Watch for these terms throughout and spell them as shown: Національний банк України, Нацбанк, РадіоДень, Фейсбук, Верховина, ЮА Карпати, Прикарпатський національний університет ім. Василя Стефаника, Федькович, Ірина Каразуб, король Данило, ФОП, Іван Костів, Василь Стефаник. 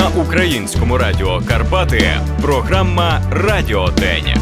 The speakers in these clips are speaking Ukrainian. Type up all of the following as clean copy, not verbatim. на українському радіо Карпати програма «РадіоДень».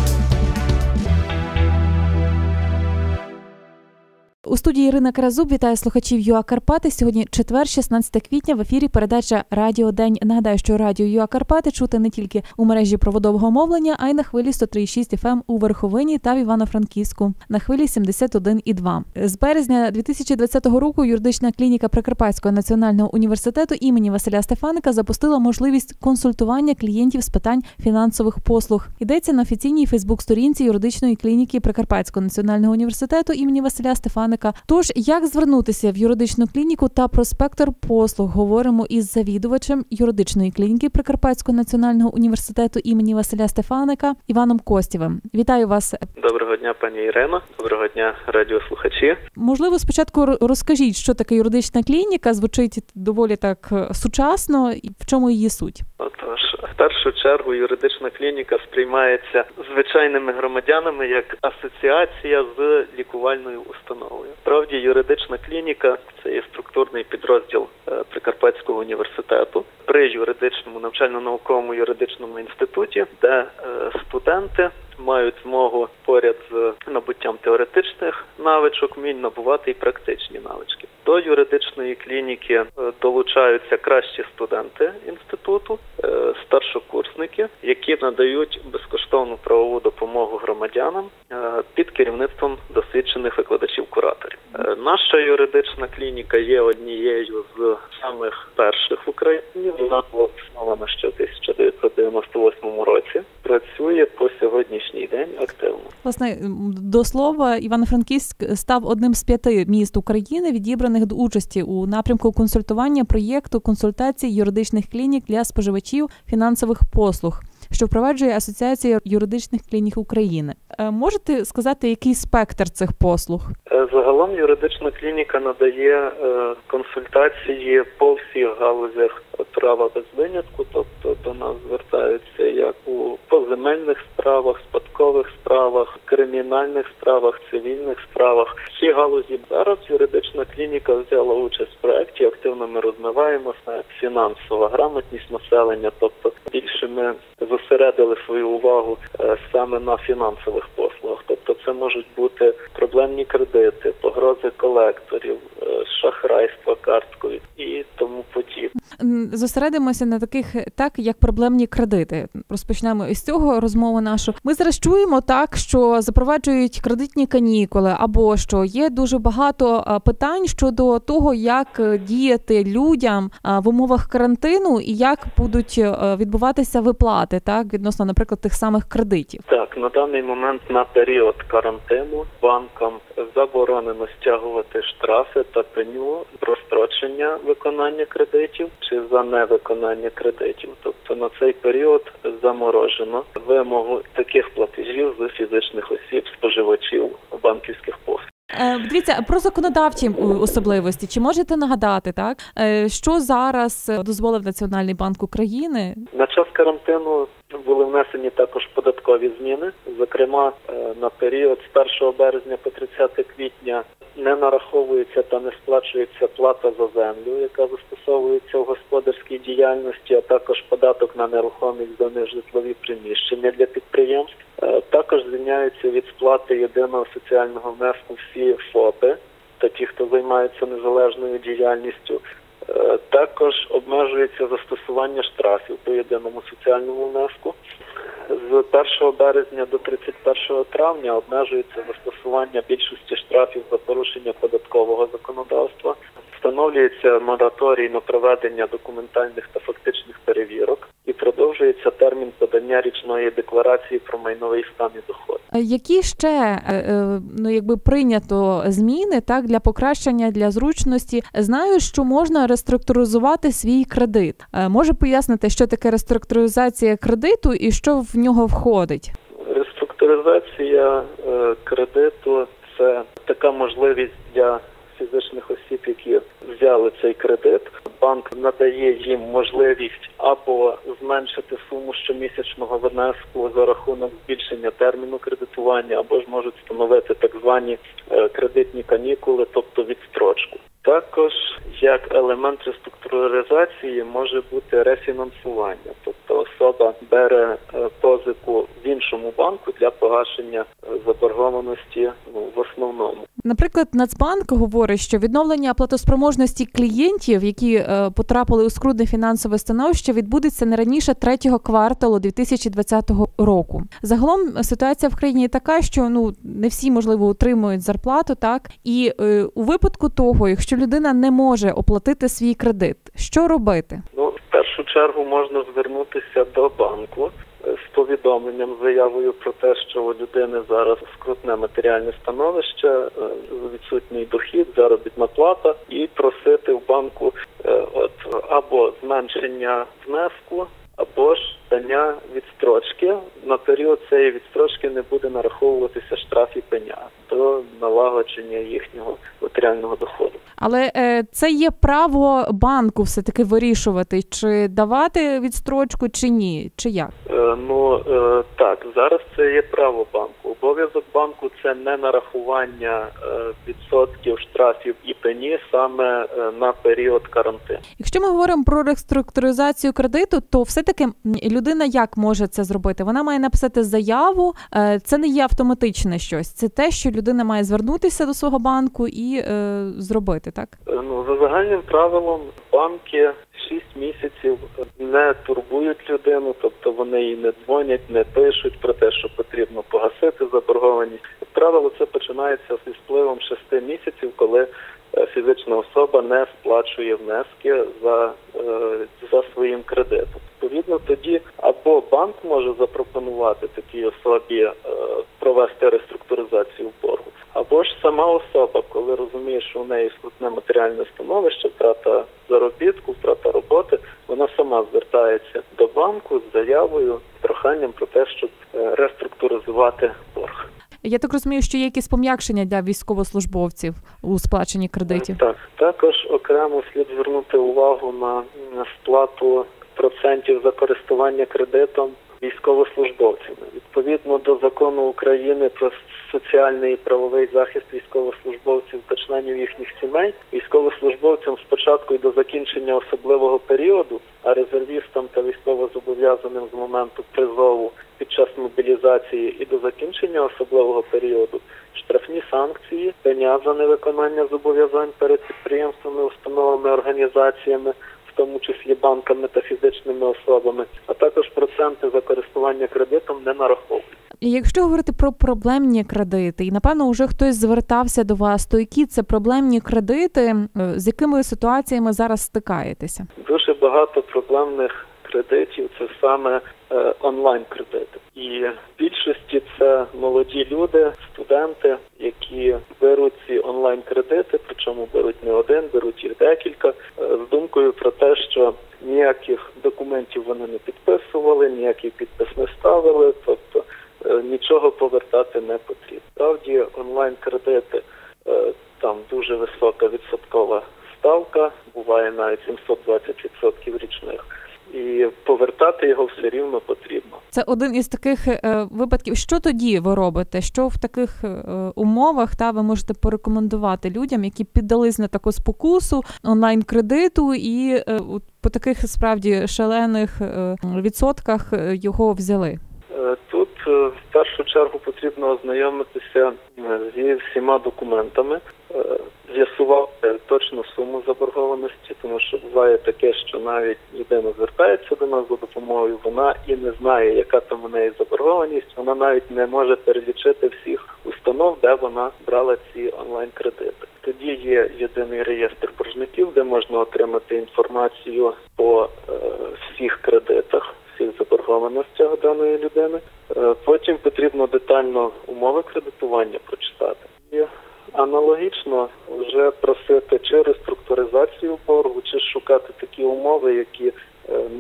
У студії Ірина Каразуб. Вітаю слухачів ЮА Карпати. Сьогодні четвер, 16 квітня, в ефірі передача «Радіодень». Нагадаю, що радіо ЮА Карпати чути не тільки у мережі проводового мовлення, а й на хвилі 103,6 FM у Верховині та в Івано-Франківську, на хвилі 71,2. З березня 2020 року юридична клініка Прикарпатського національного університету імені Василя Стефаника запустила можливість консультування клієнтів з питань фінансових послуг. Йдеться на офіційній фейсбук-сторінці юридичної клініки Прикарпатського національного університету імені Василя Стефаника. Тож, як звернутися в юридичну клініку та про спектр послуг, говоримо із завідувачем юридичної клініки Прикарпатського національного університету імені Василя Стефаника Іваном Костівим. Вітаю вас. Доброго дня, пані Ірено. Доброго дня, радіослухачі. Можливо, спочатку розкажіть, що таке юридична клініка, звучить доволі так сучасно, і в чому її суть? Отож, в першу чергу юридична клініка сприймається звичайними громадянами як асоціація з лікувальною установою. Справді, юридична клініка – це є структурний підрозділ Прикарпатського університету при юридичному навчально-науковому юридичному інституті, де студенти мають змогу поряд з набуттям теоретичних навичок, вмінь набувати і практичні навички. До юридичної клініки долучаються кращі студенти інституту, старшокурсники, які надають безкоштовну правову допомогу громадянам під керівництвом досвідчених викладачів-кураторів. Наша юридична клініка є однією з самих перших в Україні. Вона була заснована ще в 1998 році. Працює по сьогоднішній день активно. Власне, до слова, Івано-Франківськ став одним з 5 міст України, відібраних до участі у напрямку консультування проєкту консультацій юридичних клінік для споживачів фінансових послуг, що впроваджує Асоціація юридичних клінік України. Можете сказати, який спектр цих послуг? Загалом юридична клініка надає консультації по всіх галузях права без винятку, тобто до нас звертаються як у поземельних справах, спадкових справах, кримінальних справах, цивільних справах. Всі галузі. Зараз юридична клініка взяла участь в проєкті, активно ми розвиваємося, фінансова грамотність населення, тобто більше ми зосередили свою увагу саме на фінансових послугах. Тобто це можуть бути проблемні кредити, погрози колекторів, шахрайства карткові і тому подібне. Зосередимося на таких, так, як проблемні кредити. Розпочнемо із цього розмову нашу. Ми зараз чуємо так, що запроваджують кредитні канікули, або що є дуже багато питань щодо того, як діяти людям в умовах карантину і як будуть відбуватися виплати, так, відносно, наприклад, тих самих кредитів. Так, на даний момент на період карантину банкам заборонено стягувати штрафи та пеню про строчення виконання кредитів чи за невиконання кредитів. Тобто на цей період заморожено вимогу таких платежів з фізичних осіб, споживачів банківських послуг. Дивіться, про законодавчі особливості. Чи можете нагадати, так, що зараз дозволив Національний банк України? На час карантину були внесені також податкові зміни. Зокрема, на період з 1 березня по 30 квітня не нараховується та не сплачується плата за землю, яка застосовується в господарській діяльності, а також податок на нерухомість за нежитлові приміщення для підприємств. Також звільняються від сплати єдиного соціального внеску всі ФОПи та ті, хто займається незалежною діяльністю. Також обмежується застосування штрафів по єдиному соціальному внеску. З 1 березня до 31 травня обмежується застосування більшості штрафів за порушення податкового законодавства. Встановлюється мораторій на проведення документальних та фактичних перевірок і продовжується термін подання річної декларації про майновий стан і доход. Які ще прийнято зміни, так, для покращення, для зручності? Знаю, що можна реструктуризувати свій кредит. Може пояснити, що таке реструктуризація кредиту і що в нього входить? Реструктуризація кредиту – це така можливість для фізичних осіб, які взяли цей кредит. банк надає їм можливість або зменшити суму щомісячного внеску за рахунок збільшення терміну кредитування, або ж можуть встановити так звані кредитні канікули, тобто відстрочку. Також, як елемент реструктуризації, може бути рефінансування, тобто особа бере позику в іншому банку для погашення заборгованості в основному. Наприклад, Нацбанк говорить, що відновлення платоспроможності клієнтів, які потрапили у скрутне фінансове становище, відбудеться не раніше третього кварталу 2020 року. Загалом ситуація в країні така, що не всі, можливо, отримують зарплату, так? І у випадку того, якщо людина не може оплатити свій кредит, що робити? В першу чергу можна звернутися до банку з повідомленням, заявою про те, що у людини зараз скрутне матеріальне становище, відсутній дохід, заробітна плата, і просити в банку або зменшення внеску, або ж дання відстрочки. На період цієї відстрочки не буде нараховуватися штраф і пеня до налагодження їхнього матеріального доходу. Але це є право банку все-таки вирішувати, чи давати відстрочку, чи ні, чи як? Так, зараз це є право банку. Обов'язок банку – це не нарахування відсотків, штрафів і пені саме на період карантину. Якщо ми говоримо про реструктуризацію кредиту, то все-таки людина як може це зробити? Вона має написати заяву, це не є автоматичне щось, це те, що людина має звернутися до свого банку і зробити, так? За загальним правилом банки 6 місяців не турбують людину, тобто вони їй не дзвонять, не пишуть про те, що потрібно погасити заборгованість. Як правило, це починається зі спливом 6 місяців, коли фізична особа не сплачує внески за своїм кредитом. Відповідно, тоді або банк може запропонувати такій особі провести реструктуризацію боргу, або ж сама особа, коли розуміє, що у неї скрутне матеріальне становище, втрата заробітку, втрата роботи, вона сама звертається до банку з заявою, з проханням про те, щоб реструктуризувати борг. Я так розумію, що є якісь пом'якшення для військовослужбовців у сплаченні кредитів? Так, також окремо слід звернути увагу на сплату процентів за користування кредитом військовослужбовцями. Відповідно до Закону України про соціальний і правовий захист військовослужбовців та членів їхніх сімей, військовослужбовцям спочатку і до закінчення особливого періоду, а резервістам та військовозобов'язаним з моменту призову під час мобілізації і до закінчення особливого періоду, штрафні санкції, пеня за невиконання зобов'язань перед підприємствами, установами, організаціями, в тому числі банками та фізичними особами, а також проценти за користування кредитом не нараховують. Якщо говорити про проблемні кредити, і, напевно, вже хтось звертався до вас, то які це проблемні кредити, з якими ситуаціями зараз стикаєтеся? Дуже багато проблемних кредитів – це саме онлайн-кредити. І в більшості це молоді люди, студенти, які беруть ці онлайн-кредити, причому беруть не один, беруть їх декілька, з думкою про те, що ніяких документів вони не підписували, ніякий підпис не ставили, тобто нічого повертати не потрібно. Справді онлайн-кредити, там дуже висока відсоткова ставка, буває навіть 720% річних. І повертати його все рівно потрібно. Це один із таких випадків. Що тоді ви робите? Що в таких умовах ви можете порекомендувати людям, які піддались на таку спокусу онлайн-кредиту і по таких справді шалених відсотках його взяли? Тут в першу чергу потрібно ознайомитися зі всіма документами, з'ясувати точну суму заборгованості, тому що буває таке, що навіть людина звертається до нас за допомогою, вона і не знає, яка там у неї заборгованість, вона навіть не може перелічити всіх установ, де вона брала ці онлайн-кредити. Тоді є єдиний реєстр боржників, де можна отримати інформацію по всіх кредитах, всіх заборгованостях даної людини. Потім потрібно детально умови кредитування прочитати. І аналогічно вже просити чи реструктуризацію, категоризацію боргу, чи шукати такі умови, які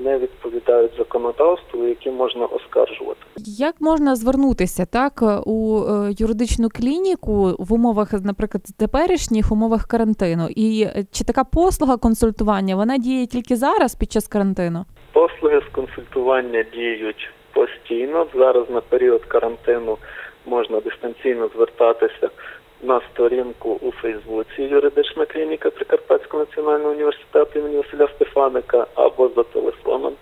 не відповідають законодавству, які можна оскаржувати. Як можна звернутися так у юридичну клініку в умовах, наприклад, теперішніх умовах карантину? І чи така послуга консультування, вона діє тільки зараз під час карантину? Послуги з консультування діють постійно. Зараз на період карантину можна дистанційно звертатися на сторінку у Фейсбуці «Юридична клініка Прикарпатського національного університету ім. Василя Стефаника» або за телефоном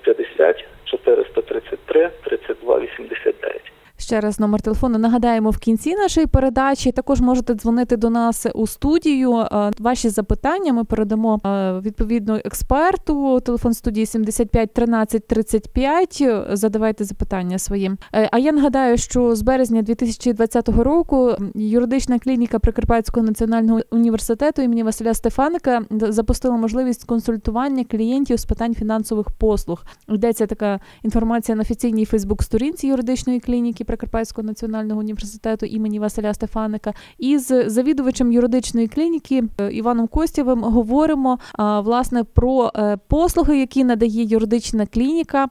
050 433 3289. Ще раз номер телефону нагадаємо в кінці нашої передачі. Також можете дзвонити до нас у студію. Ваші запитання ми передамо відповідно експерту. Телефон студії 75 13 35. Задавайте запитання свої. А я нагадаю, що з березня 2020 року юридична клініка Прикарпатського національного університету імені Василя Стефаника запустила можливість консультування клієнтів з питань фінансових послуг. Йдеться така інформація на офіційній Фейсбук-сторінці юридичної клініки Прикарпатського національного університету імені Василя Стефаника. І з завідувачем юридичної клініки Іваном Костєвим говоримо, власне, про послуги, які надає юридична клініка,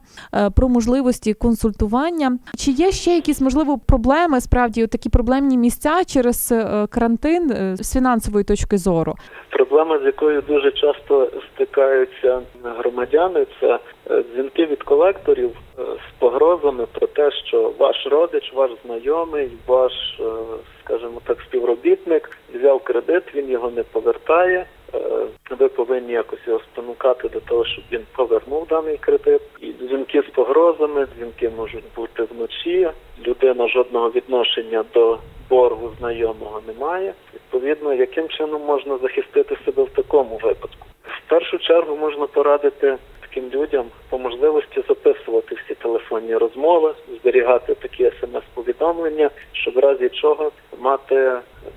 про можливості консультування. Чи є ще якісь, можливо, проблеми, справді, такі проблемні місця через карантин з фінансової точки зору? Проблема, з якою дуже часто стикаються громадяни, це дзвінки від колекторів з погрозами про те, що ваш родич, ваш знайомий, ваш, скажімо так, співробітник взяв кредит, він його не повертає, ви повинні якось його спонукати до того, щоб він повернув даний кредит. І дзвінки з погрозами, дзвінки можуть бути вночі, людина жодного відношення до боргу знайомого немає. Відповідно, яким чином можна захистити себе в такому випадку? В першу чергу можна порадити таким людям по можливості записувати всі телефонні розмови, зберігати такі смс-повідомлення, щоб в разі чого мати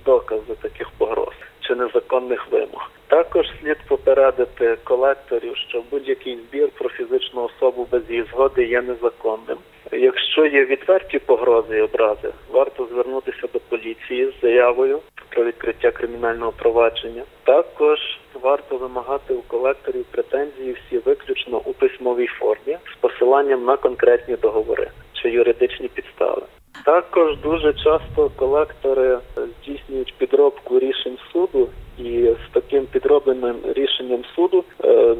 докази таких погроз чи незаконних вимог. Також слід попередити колекторів, що будь-який збір про фізичну особу без її згоди є незаконним. Якщо є відверті погрози і образи, варто звернутися до поліції з заявою про відкриття кримінального провадження. Також варто вимагати у колекторів претензії всі виключно у письмовій формі з посиланням на конкретні договори чи юридичні підстави. Також дуже часто колектори здійснюють підробку рішень суду і з таким підробленим рішенням суду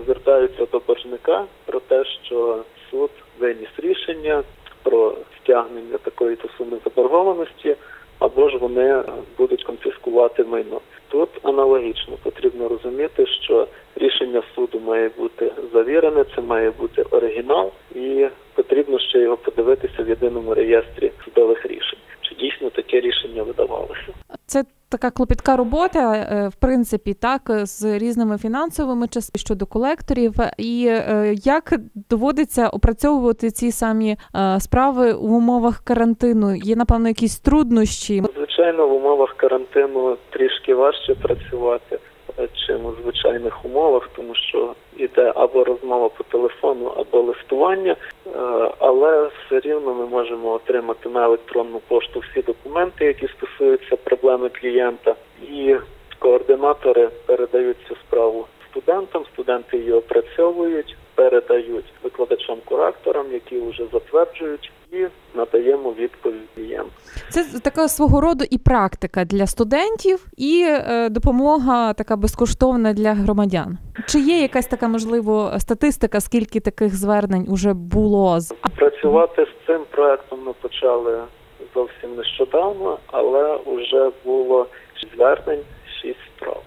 звертаються до боржника про те, що суд виніс рішення про стягнення такої-то суми заборгованості, або ж вони будуть конфіскувати майно. Тут аналогічно потрібно розуміти, що рішення суду має бути завірене, це має бути оригінал, і потрібно ще його подивитися в єдиному реєстрі судових рішень. Чи дійсно таке рішення видавалося? Це така клопітка робота, в принципі, так, з різними фінансовими частинами щодо колекторів. І як доводиться опрацьовувати ці самі справи в умовах карантину? Є, напевно, якісь труднощі? Звичайно, в умовах карантину трішки важче працювати, чим у звичайних умовах, тому що йде або розмова по телефону, або листування, але все рівно ми можемо отримати на електронну пошту всі документи, які стосуються проблеми клієнта, і координатори передають цю справу студентам, студенти її опрацьовують, передають викладачам-кураторам, які вже затверджують, і надаємо відповідь клієнту. Це така свого роду і практика для студентів, і допомога така безкоштовна для громадян. Чи є якась така, можливо, статистика, скільки таких звернень уже було? Працювати з цим проектом ми почали зовсім нещодавно, але вже було 6 звернень, 6 справ.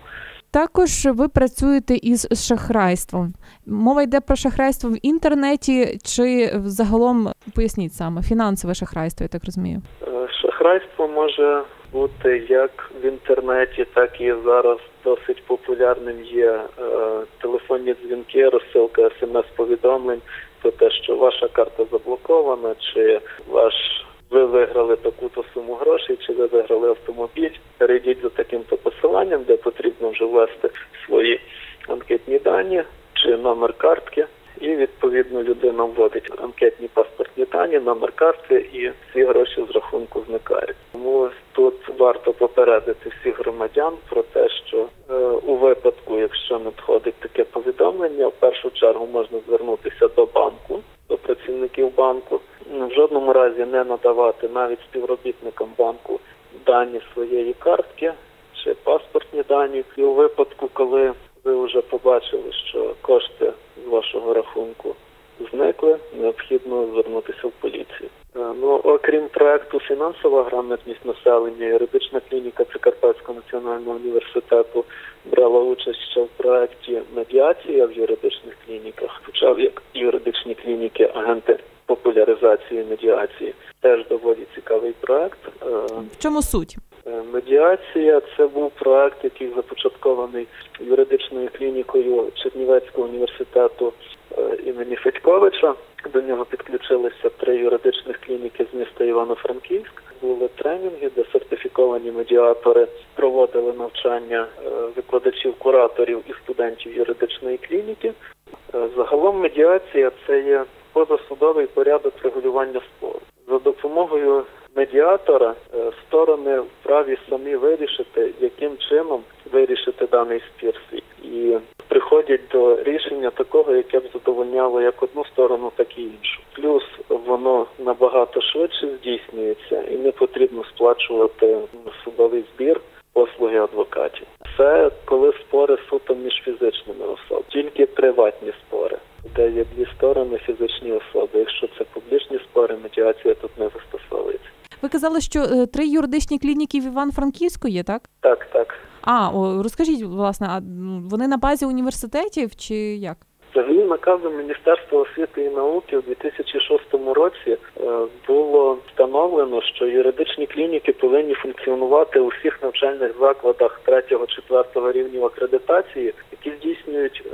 Також ви працюєте із шахрайством. Мова йде про шахрайство в інтернеті чи загалом, поясніть саме, фінансове шахрайство, я так розумію? Шахрайство може бути як в інтернеті, так і зараз досить популярним є телефонні дзвінки, розсилка смс-повідомлень про те, що ваша карта заблокована, чи ви виграли таку-то суму грошей, чи ви виграли автомобіль, перейдіть за таким-то посиланням, де потрібно вже ввести свої анкетні дані, чи номер картки, і відповідно людина вводить анкетні паспортні дані, номер карти, і всі гроші з рахунку зникають. Тому тут варто попередити всіх громадян про те, що у випадку, якщо надходить таке повідомлення, в першу чергу можна звернутися до банку, до працівників банку, в жодному разі не надавати навіть співробітникам банку дані своєї картки чи паспортні дані. І у випадку, коли ви вже побачили, що кошти з вашого рахунку зникли, необхідно звернутися в поліцію. Окрім проекту «Фінансова грамотність населення», юридична клініка Прикарпатського національного університету брала участь ще в проекті «Медіація в юридичних клініках». Почав як юридичні клініки агенти популяризації медіації. Теж доволі цікавий проект. В чому суть? Медіація – це був проект, який започаткований юридичною клінікою Чернівецького університету імені Федьковича. До нього підключилися 3 юридичних клініки з міста Івано-Франківськ. Були тренінги, де сертифіковані медіатори проводили навчання викладачів, кураторів і студентів юридичної клініки. Загалом медіація – це є позасудовий порядок регулювання спору. За допомогою медіатора сторони вправі самі вирішити, яким чином вирішити даний спір, і приходять до рішення такого, яке б задовольняло як одну сторону, так і іншу. Плюс воно набагато швидше здійснюється і не потрібно сплачувати судовий збір, послуги адвокатів. Це коли спори суто між фізичними особами, тільки приватні спори, де є 2 сторони, фізичні особи. Якщо це публічні спори, медіація тут не застосовується. Ви казали, що 3 юридичні клініки в Івано-Франківську є, так? Так. Розкажіть, власне, вони на базі університетів чи як? Взагалі наказом Міністерства освіти і науки у 2006 році було встановлено, що юридичні клініки повинні функціонувати у всіх навчальних закладах 3-4 рівнів акредитації, які здійснюють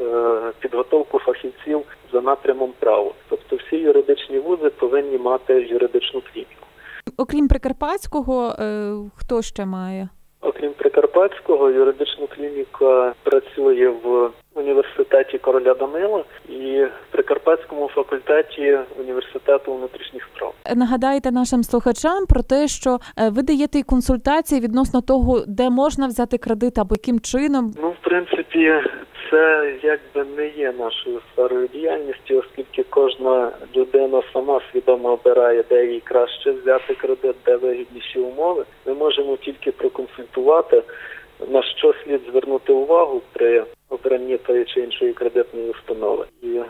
підготовку фахівців за напрямом права. Тобто всі юридичні вузи повинні мати юридичну клініку. Окрім Прикарпатського, хто ще має? Окрім Прикарпатського, юридична клініка працює в університеті короля Данила і Прикарпатському факультеті університету внутрішніх справ. Нагадайте нашим слухачам про те, що ви даєте консультації відносно того, де можна взяти кредит або яким чином. В принципі, це якби не є нашою сферою діяльності, оскільки кожна людина сама свідомо обирає, де їй краще взяти кредит, де вигідніші умови. Ми можемо тільки проконсультувати, на що слід звернути увагу при обранні тої чи іншої кредитної установи.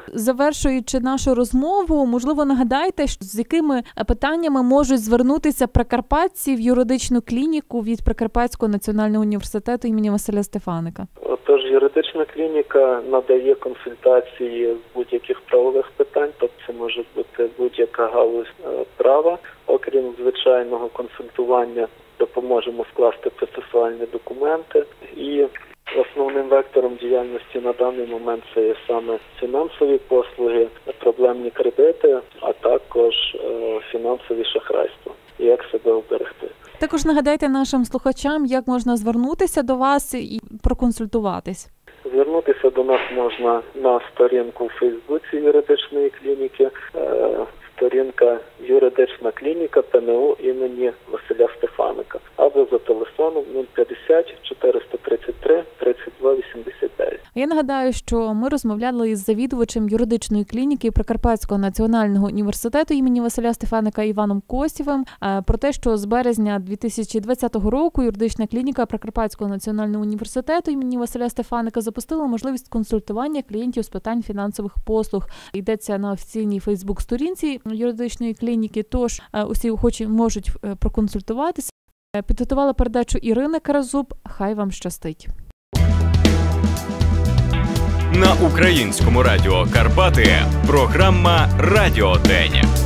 Завершуючи нашу розмову, можливо, нагадайте, з якими питаннями можуть звернутися прикарпатці в юридичну клініку від Прикарпатського національного університету імені Василя Стефаника? Отож, юридична клініка надає консультації з будь-яких правових питань, тобто це може бути будь-яка галузь права, окрім звичайного консультування. Допоможемо скласти процесуальні документи, і основним вектором діяльності на даний момент це є саме фінансові послуги, проблемні кредити, а також фінансові шахрайства і як себе оберегти. Також нагадайте нашим слухачам, як можна звернутися до вас і проконсультуватись. Звернутися до нас можна на сторінку у Фейсбуці юридичної клініки, сторінка «Юридична клініка ПНУ імені Василя Стефаника», або за телефоном 050 433 3289. Я нагадаю, що ми розмовляли із завідувачем юридичної клініки Прикарпатського національного університету імені Василя Стефаника Іваном Костівим про те, що з березня 2020 року юридична клініка Прикарпатського національного університету імені Василя Стефаника запустила можливість консультування клієнтів з питань фінансових послуг. Йдеться на офіційній Фейсбук-сторінці юридичної клініки, тож усі охочі можуть проконсультуватися. Підготувала передачу Ірина Каразуб. Хай вам щастить. На українському радіо Карпати програма «РадіоДень».